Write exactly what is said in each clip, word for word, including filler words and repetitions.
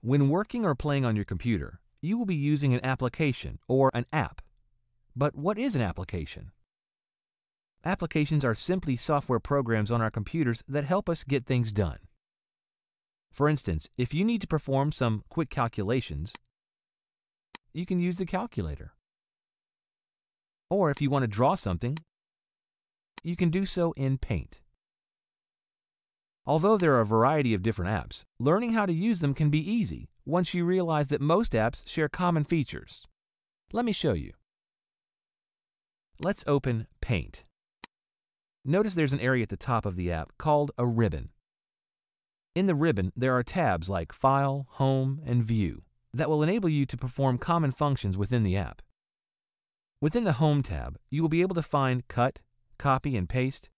When working or playing on your computer, you will be using an application or an app. But what is an application? Applications are simply software programs on our computers that help us get things done. For instance, if you need to perform some quick calculations, you can use the calculator. Or if you want to draw something, you can do so in Paint. Although there are a variety of different apps, learning how to use them can be easy once you realize that most apps share common features. Let me show you. Let's open Paint. Notice there's an area at the top of the app called a ribbon. In the ribbon, there are tabs like File, Home, and View that will enable you to perform common functions within the app. Within the Home tab, you will be able to find Cut, Copy, and Paste,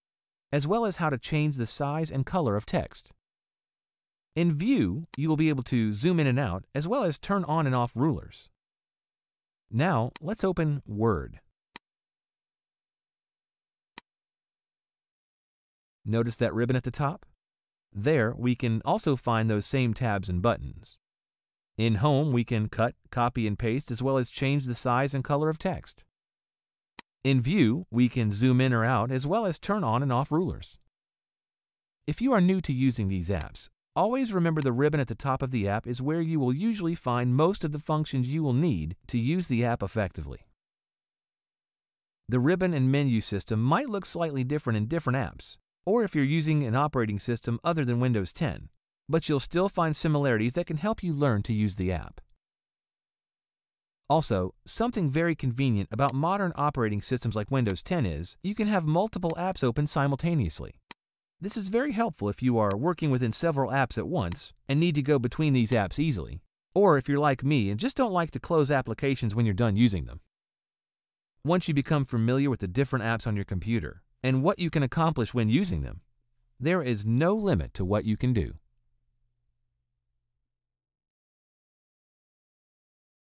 as well as how to change the size and color of text. In View, you will be able to zoom in and out, as well as turn on and off rulers. Now, let's open Word. Notice that ribbon at the top? There, we can also find those same tabs and buttons. In Home, we can cut, copy, and paste, as well as change the size and color of text. In View, we can zoom in or out, as well as turn on and off rulers. If you are new to using these apps, always remember the ribbon at the top of the app is where you will usually find most of the functions you will need to use the app effectively. The ribbon and menu system might look slightly different in different apps, or if you're using an operating system other than Windows ten, but you'll still find similarities that can help you learn to use the app. Also, something very convenient about modern operating systems like Windows ten is you can have multiple apps open simultaneously. This is very helpful if you are working within several apps at once and need to go between these apps easily, or if you're like me and just don't like to close applications when you're done using them. Once you become familiar with the different apps on your computer, and what you can accomplish when using them, there is no limit to what you can do.